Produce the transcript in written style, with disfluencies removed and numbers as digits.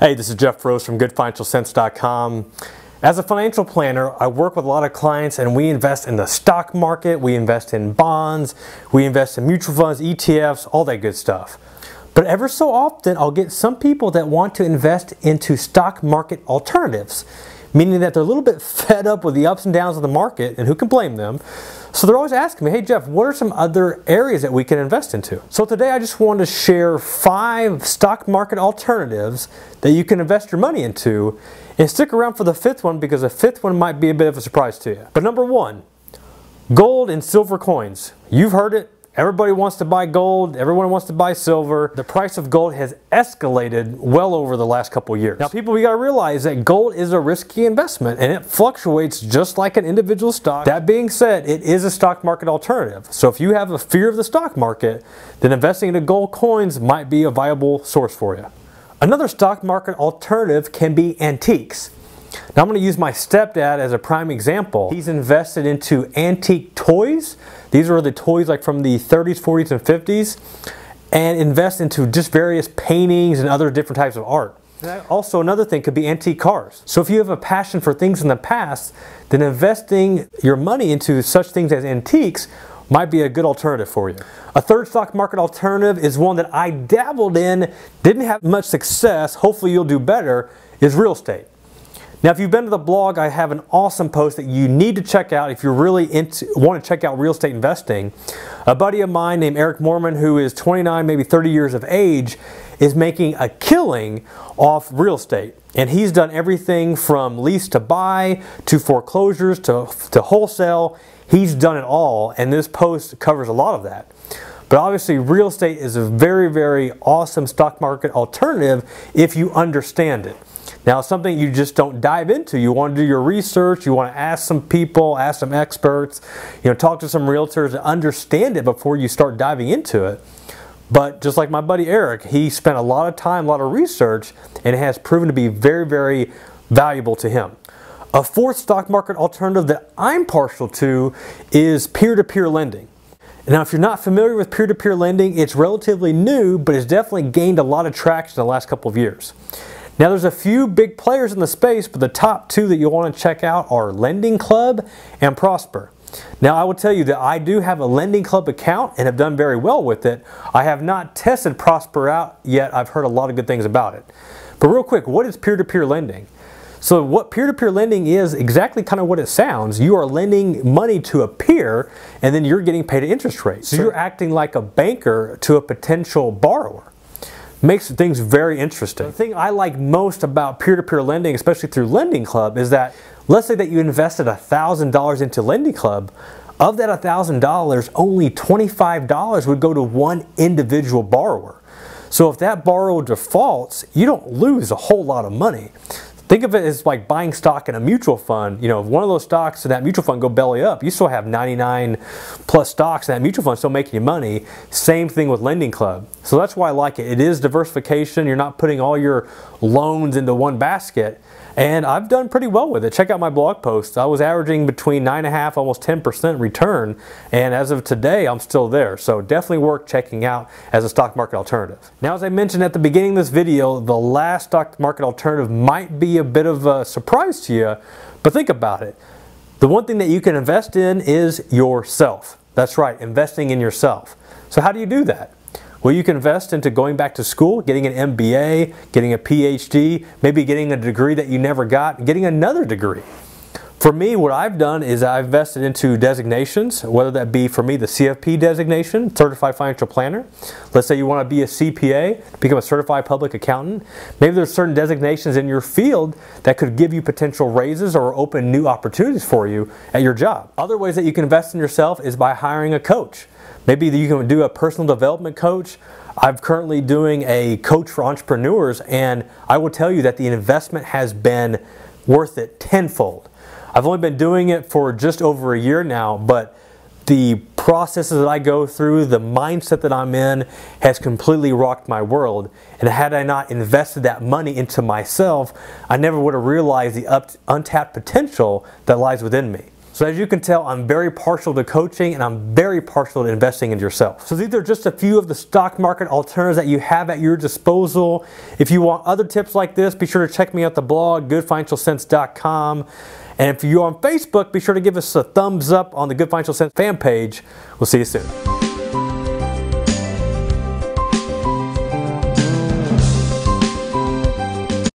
Hey, this is Jeff Rose from goodfinancialcents.com. As a financial planner, I work with a lot of clients and we invest in the stock market, we invest in bonds, we invest in mutual funds, ETFs, all that good stuff. But ever so often, I'll get some people that want to invest into stock market alternatives, meaning that they're a little bit fed up with the ups and downs of the market, and who can blame them? So they're always asking me, hey Jeff, what are some other areas that we can invest into? So today I just wanted to share 5 stock market alternatives that you can invest your money into, and stick around for the 5th one because the 5th one might be a bit of a surprise to you. But number 1, gold and silver coins. You've heard it. Everybody wants to buy gold, everyone wants to buy silver. The price of gold has escalated well over the last couple years. Now people, we gotta realize that gold is a risky investment and it fluctuates just like an individual stock. That being said, it is a stock market alternative. So if you have a fear of the stock market, then investing into gold coins might be a viable source for you. Another stock market alternative can be antiques. Now I'm going to use my stepdad as a prime example. He's invested into antique toys. These are the toys like from the 30s, 40s, and 50s, and invest into just various paintings and other different types of art. Also, another thing could be antique cars. So if you have a passion for things in the past, then investing your money into such things as antiques might be a good alternative for you. A third stock market alternative is one that I dabbled in, didn't have much success, hopefully you'll do better, is real estate. Now if you've been to the blog, I have an awesome post that you need to check out if you really want to check out real estate investing. A buddy of mine named Eric Moorman, who is 29, maybe 30 years of age, is making a killing off real estate. And he's done everything from lease to buy, to foreclosures, to wholesale. He's done it all, and this post covers a lot of that. But obviously real estate is a very, very awesome stock market alternative if you understand it. Now, it's something you just don't dive into. You want to do your research, you want to ask some people, ask some experts, you know, talk to some realtors to understand it before you start diving into it. But just like my buddy Eric, he spent a lot of time, a lot of research, and it has proven to be very, very valuable to him. A fourth stock market alternative that I'm partial to is peer-to-peer lending. Now, if you're not familiar with peer-to-peer lending, it's relatively new, but it's definitely gained a lot of traction in the last couple of years. Now there's a few big players in the space, but the top 2 that you'll want to check out are Lending Club and Prosper. Now I will tell you that I do have a Lending Club account and have done very well with it. I have not tested Prosper out yet. I've heard a lot of good things about it. But real quick, what is peer-to-peer lending? So what peer-to-peer lending is exactly kind of what it sounds. You are lending money to a peer and then you're getting paid an interest rate. So you're acting like a banker to a potential borrower. Makes things very interesting. The thing I like most about peer-to-peer lending, especially through Lending Club, is that let's say that you invested $1,000 into Lending Club. Of that $1,000, only $25 would go to one individual borrower. So if that borrower defaults, you don't lose a whole lot of money. Think of it as like buying stock in a mutual fund. You know, if one of those stocks in that mutual fund go belly up, you still have 99 plus stocks in that mutual fund still making you money. Same thing with Lending Club. So that's why I like it. It is diversification. You're not putting all your loans into one basket. And I've done pretty well with it. Check out my blog post. I was averaging between 9.5, almost 10% return. And as of today, I'm still there. So definitely worth checking out as a stock market alternative. Now, as I mentioned at the beginning of this video, the last stock market alternative might be a bit of a surprise to you, but think about it. The one thing that you can invest in is yourself. That's right, investing in yourself. So how do you do that? Well, you can invest into going back to school, getting an MBA, getting a PhD, maybe getting a degree that you never got, getting another degree. For me, what I've done is I've invested into designations, whether that be for me the CFP designation, Certified Financial Planner. Let's say you want to be a CPA, become a Certified Public Accountant. Maybe there's certain designations in your field that could give you potential raises or open new opportunities for you at your job. Other ways that you can invest in yourself is by hiring a coach. Maybe you can do a personal development coach. I'm currently doing a coach for entrepreneurs, and I will tell you that the investment has been worth it tenfold. I've only been doing it for just over a year now, but the processes that I go through, the mindset that I'm in, has completely rocked my world. And had I not invested that money into myself, I never would have realized the untapped potential that lies within me. So as you can tell, I'm very partial to coaching and I'm very partial to investing in yourself. So these are just a few of the stock market alternatives that you have at your disposal. If you want other tips like this, be sure to check me out the blog, goodfinancialcents.com. And if you're on Facebook, be sure to give us a thumbs up on the Good Financial Sense fan page. We'll see you soon.